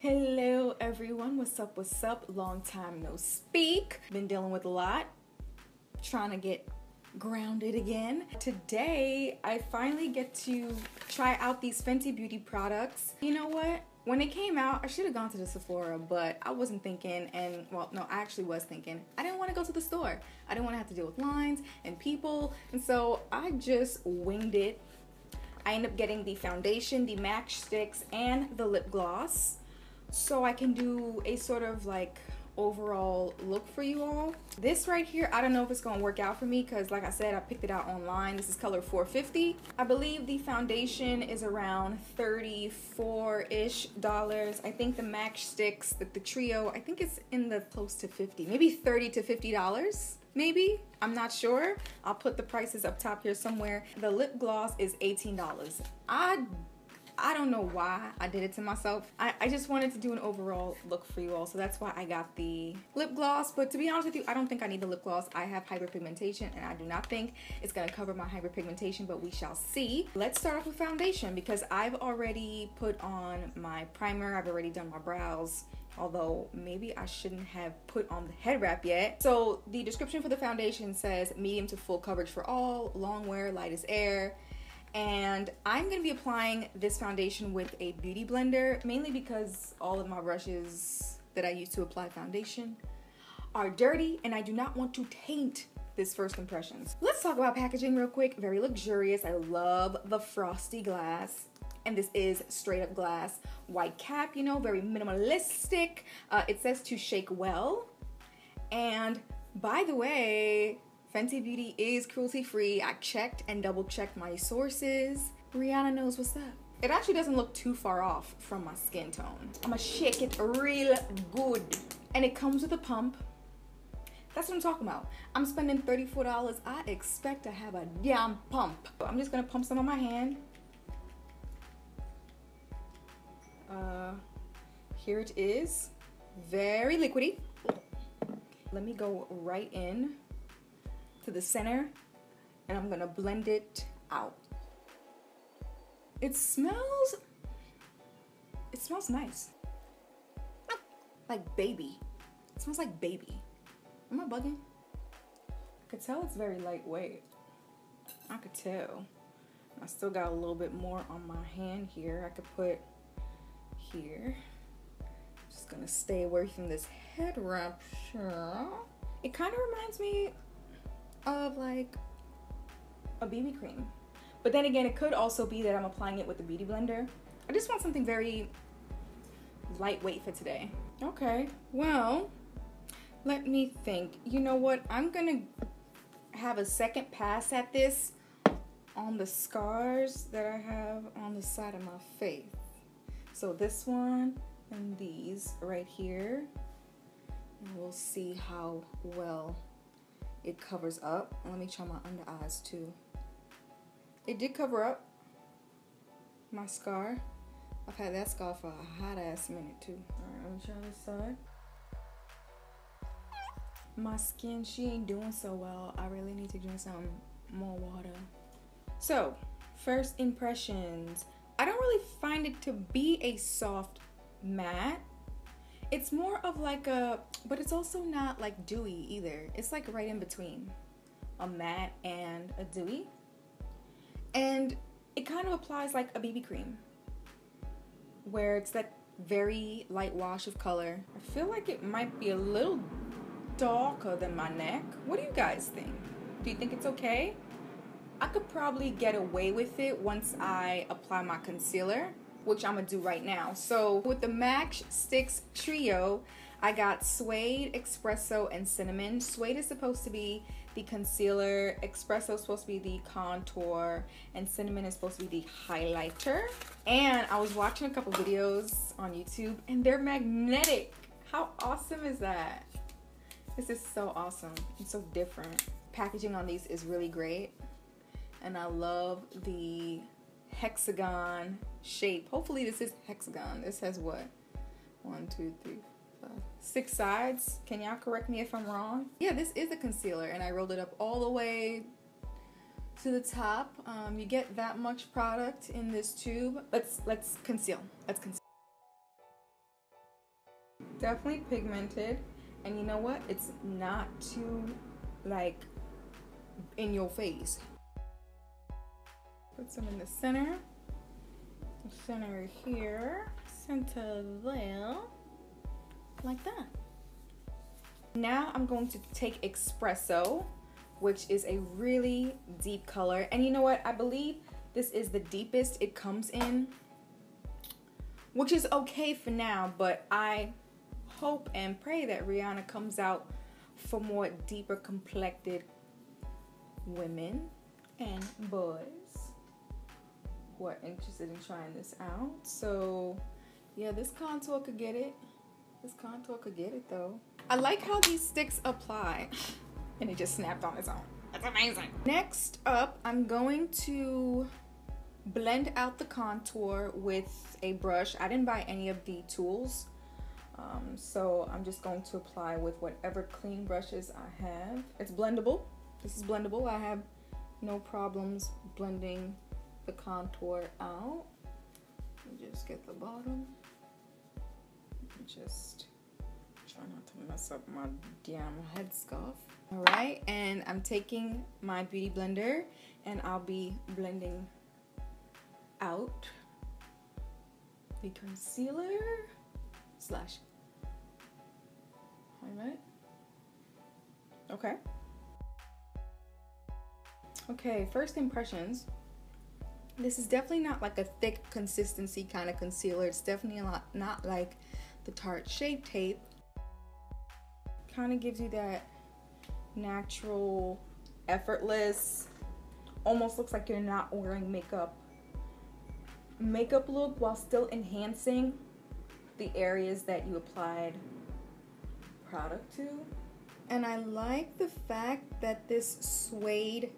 Hello everyone, what's up, long time no speak. Been dealing with a lot, trying to get grounded again. Today I finally get to try out these Fenty Beauty products. You know what, when it came out I should have gone to the Sephora, but I wasn't thinking, and well, no, I actually was thinking. I didn't want to go to the store, I didn't want to have to deal with lines and people, and so I just winged it. I ended up getting the foundation, the Match Stix, and the lip gloss, so I can do a sort of like overall look for you all. This right here, I don't know if it's gonna work out for me because like I said, I picked it out online. This is color 450. I believe the foundation is around $34-ish. I think the Match Stix, the trio, I think it's in the close to 50, maybe $30 to $50. Maybe, I'm not sure. I'll put the prices up top here somewhere. The lip gloss is $18. I don't know why I did it to myself. I just wanted to do an overall look for you all, so that's why I got the lip gloss. But to be honest with you, I don't think I need the lip gloss. I have hyperpigmentation, and I do not think it's gonna cover my hyperpigmentation, but we shall see. Let's start off with foundation, because I've already put on my primer, I've already done my brows, although maybe I shouldn't have put on the head wrap yet. So the description for the foundation says medium to full coverage for all, long wear, light as air. And I'm going to be applying this foundation with a beauty blender, mainly because all of my brushes that I use to apply foundation are dirty and I do not want to taint this first impressions. Let's talk about packaging real quick. Very luxurious. I love the frosty glass. And this is straight up glass, white cap, you know, very minimalistic. It says to shake well. And by the way, Fenty Beauty is cruelty free. I checked and double checked my sources. Rihanna knows what's up. It actually doesn't look too far off from my skin tone. I'ma shake it real good. And it comes with a pump. That's what I'm talking about. I'm spending $34. I expect to have a damn pump. I'm just gonna pump some on my hand. Here it is. Very liquidy. Let me go right in to the center and I'm gonna blend it out. It smells nice. Like baby. It smells like baby. Am I bugging? I could tell it's very lightweight. I could tell. I still got a little bit more on my hand here. I could put here. I'm just gonna stay away from this head wrap. It kind of reminds me of like a BB cream, but then again it could also be that I'm applying it with the beauty blender. I just want something very lightweight for today. Okay, well let me think. You know what, I'm gonna have a second pass at this on the scars that I have on the side of my face. So this one and these right here, and we'll see how well it covers up. Let me try my under eyes too. It did cover up my scar. I've had that scar for a hot ass minute too. Alright, let me try this side. My skin, she ain't doing so well. I really need to drink some more water. So, first impressions. I don't really find it to be a soft matte. It's more of like a, but it's also not like dewy either. It's like right in between a matte and a dewy. And it kind of applies like a BB cream, where it's that very light wash of color. I feel like it might be a little darker than my neck. What do you guys think? Do you think it's okay? I could probably get away with it once I apply my concealer, which I'm gonna do right now. So with the Match Stix Trio, I got Suede, Espresso, and Cinnamon. Suede is supposed to be the concealer, Espresso is supposed to be the contour, and Cinnamon is supposed to be the highlighter. And I was watching a couple videos on YouTube and they're magnetic. How awesome is that? This is so awesome. It's so different. Packaging on these is really great. And I love the hexagon shape. Hopefully this is hexagon. This has what, 1, 2, 3, 5, 6 sides. Can y'all correct me if I'm wrong? Yeah, this is a concealer and I rolled it up all the way to the top. You get that much product in this tube. Let's conceal. Definitely pigmented, and you know what, it's not too like in your face. Put some in the center, here, center there, like that. Now I'm going to take Espresso, which is a really deep color, and you know what, I believe this is the deepest it comes in, which is okay for now, but I hope and pray that Rihanna comes out for more deeper complected women and boys who are interested in trying this out. So yeah, this contour could get it. This contour could get it though. I like how these sticks apply and it just snapped on its own. That's amazing. Next up, I'm going to blend out the contour with a brush. I didn't buy any of the tools. So I'm just going to apply with whatever clean brushes I have. It's blendable. This is blendable. I have no problems blending the contour out. Let me just get the bottom. Just try not to mess up my damn headscarf. All right, and I'm taking my beauty blender and I'll be blending out the concealer slash highlight. Okay. Okay, first impressions. This is definitely not like a thick consistency kind of concealer. It's definitely a lot, not like the Tarte Shape Tape. Kind of gives you that natural, effortless, almost looks like you're not wearing makeup. Makeup look while still enhancing the areas that you applied product to. And I like the fact that this Suede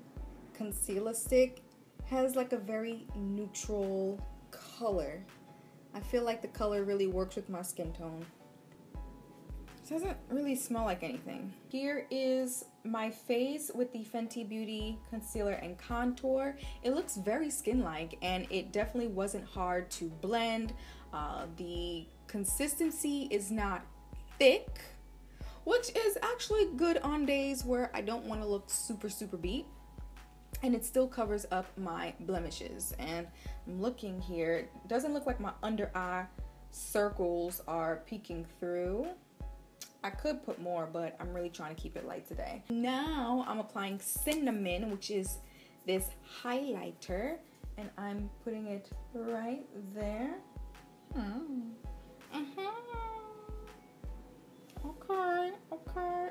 concealer stick has like a very neutral color. I feel like the color really works with my skin tone. It doesn't really smell like anything. Here is my face with the Fenty Beauty concealer and contour. It looks very skin-like, and it definitely wasn't hard to blend. The consistency is not thick, which is actually good on days where I don't want to look super beat, and it still covers up my blemishes. And I'm looking here, it doesn't look like my under eye circles are peeking through. I could put more, but I'm really trying to keep it light today. Now I'm applying Cinnamon, which is this highlighter, and I'm putting it right there. Okay,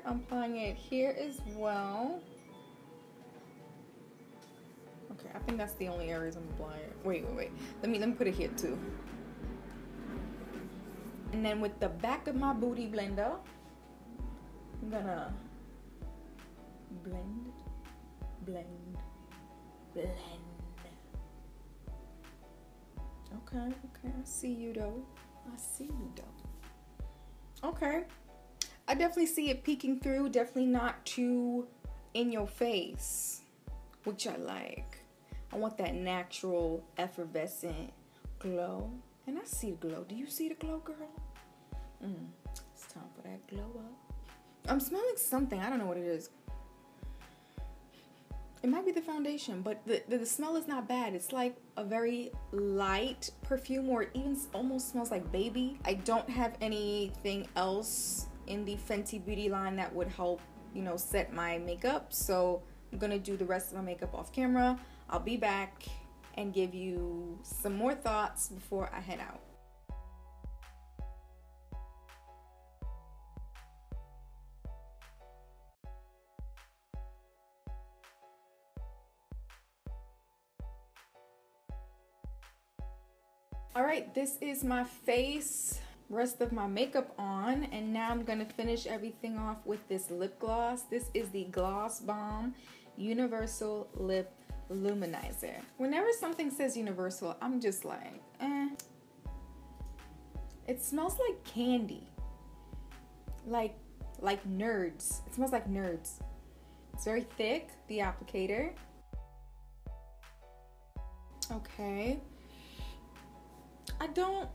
I'm applying it here as well. Okay, I think that's the only areas I'm applying. Wait. Let me put it here too. And then with the back of my booty blender, I'm gonna blend. Okay, I see you though. Okay. I definitely see it peeking through, definitely not too in your face, which I like. I want that natural, effervescent glow. And I see the glow. Do you see the glow, girl? It's time for that glow up. I'm smelling something. I don't know what it is. It might be the foundation, but the smell is not bad. It's like a very light perfume, or it even almost smells like baby. I don't have anything else in the Fenty Beauty line that would help, you know, set my makeup. So I'm gonna do the rest of my makeup off camera. I'll be back and give you some more thoughts before I head out. All right, this is my face, rest of my makeup on, and now I'm gonna finish everything off with this lip gloss. This is the Gloss Bomb Universal Lip Luminizer. Whenever something says universal, I'm just like, eh. It smells like candy. Like nerds. It smells like nerds. It's very thick, the applicator. Okay. I don't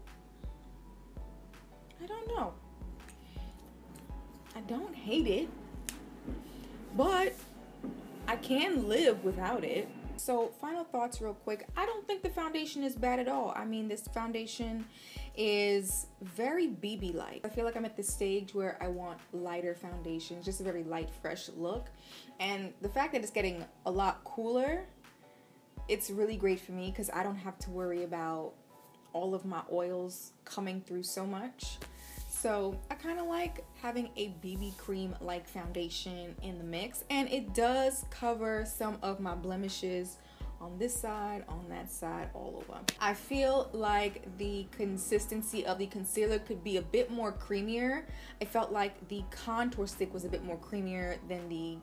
know. I don't hate it, but I can live without it. So final thoughts real quick. I don't think the foundation is bad at all. I mean, this foundation is very BB-like. I feel like I'm at this stage where I want lighter foundations, just a very light, fresh look. And the fact that it's getting a lot cooler, it's really great for me because I don't have to worry about all of my oils coming through so much. So I kind of like having a BB cream-like foundation in the mix, and it does cover some of my blemishes on this side, on that side, all over. I feel like the consistency of the concealer could be a bit more creamier. I felt like the contour stick was a bit more creamier than the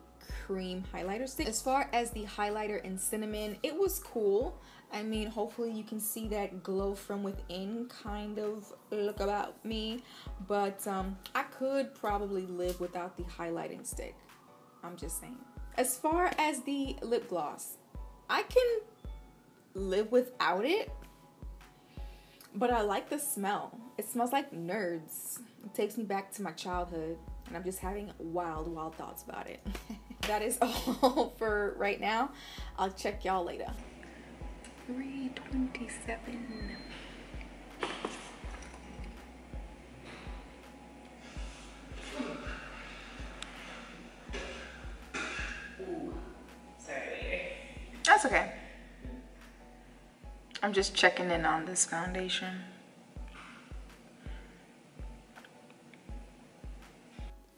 cream highlighter stick. As far as the highlighter in Cinnamon, it was cool. I mean, hopefully you can see that glow from within kind of look about me, but I could probably live without the highlighting stick. I'm just saying. As far as the lip gloss, I can live without it, but I like the smell. It smells like Nerds. It takes me back to my childhood, and I'm just having wild, wild thoughts about it. That is all for right now. I'll check y'all later. 3:27. That's okay. I'm just checking in on this foundation.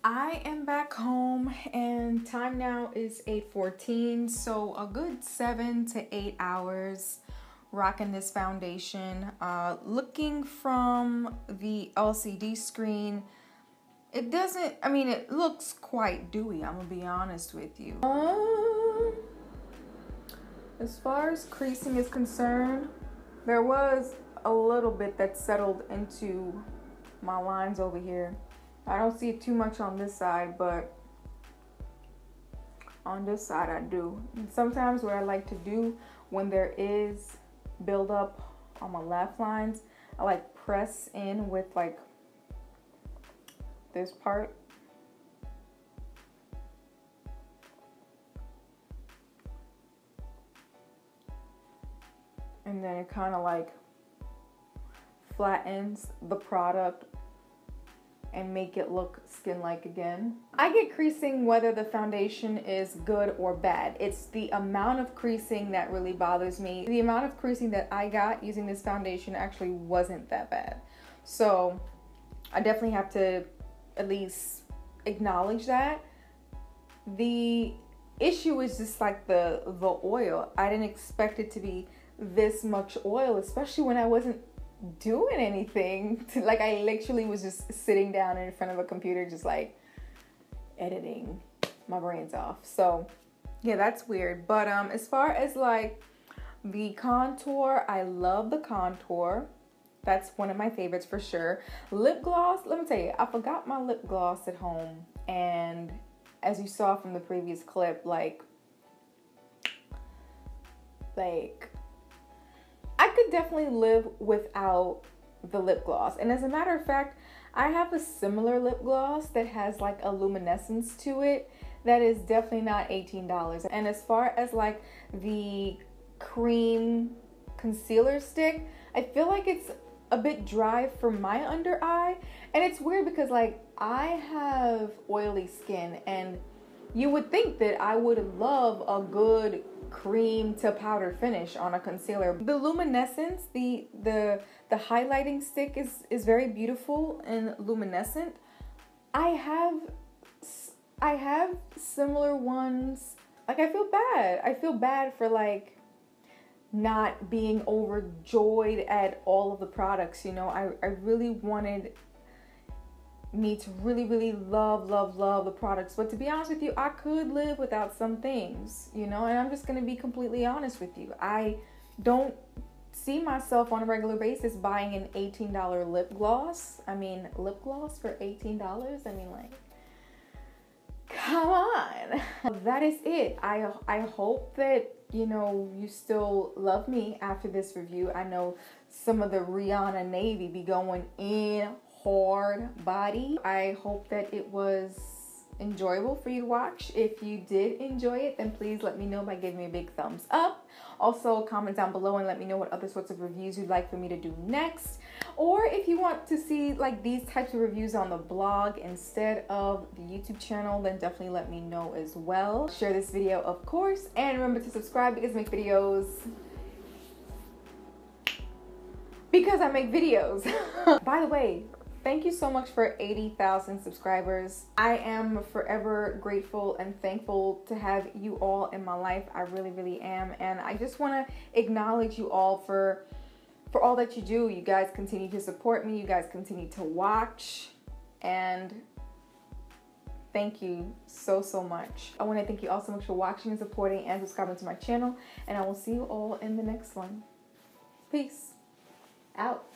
I am back home, and time now is 8:14, so a good 7 to 8 hours rocking this foundation. Looking from the LCD screen, it doesn't, I mean, it looks quite dewy, I'm gonna be honest with you. As far as creasing is concerned, there was a little bit that settled into my lines over here. I don't see it too much on this side, but on this side I do. And sometimes what I like to do when there is buildup on my lash lines, I like press in with like this part. And then it kind of like flattens the product and make it look skin-like again. I get creasing whether the foundation is good or bad. It's the amount of creasing that really bothers me. The amount of creasing that I got using this foundation actually wasn't that bad. So I definitely have to at least acknowledge that. The issue is just like the oil. I didn't expect it to be this much oil, especially when I wasn't doing anything. Like, I literally was just sitting down in front of a computer just like editing my brains off. So yeah, that's weird. But as far as like the contour, I love the contour. That's one of my favorites for sure. Lip gloss, let me tell you, I forgot my lip gloss at home, and as you saw from the previous clip, like I could definitely live without the lip gloss. And as a matter of fact, I have a similar lip gloss that has like a luminescence to it that is definitely not $18. And as far as like the cream concealer stick, I feel like it's a bit dry for my under eye. And it's weird because like I have oily skin, and you would think that I would love a good cream to powder finish on a concealer. The luminescence, the highlighting stick is very beautiful and luminescent. I have similar ones. Like, I feel bad for like not being overjoyed at all of the products, you know. I really wanted me to really love the products, but to be honest with you, I could live without some things, you know. And I'm just gonna be completely honest with you, I don't see myself on a regular basis buying an $18 lip gloss. I mean, lip gloss for $18, I mean, like, come on. That is it. I hope that, you know, you still love me after this review. I know some of the Rihanna Navy be going in hard body. I hope that it was enjoyable for you to watch. If you did enjoy it, then please let me know by giving me a big thumbs up. Also, comment down below and let me know what other sorts of reviews you'd like for me to do next. Or if you want to see like these types of reviews on the blog instead of the YouTube channel, then definitely let me know as well. Share this video, of course, and remember to subscribe because I make videos. By the way, thank you so much for 80,000 subscribers. I am forever grateful and thankful to have you all in my life. I really, really am. And I just want to acknowledge you all for all that you do. You guys continue to support me. You guys continue to watch. And thank you so, so much. I want to thank you all so much for watching and supporting and subscribing to my channel. And I will see you all in the next one. Peace. Out.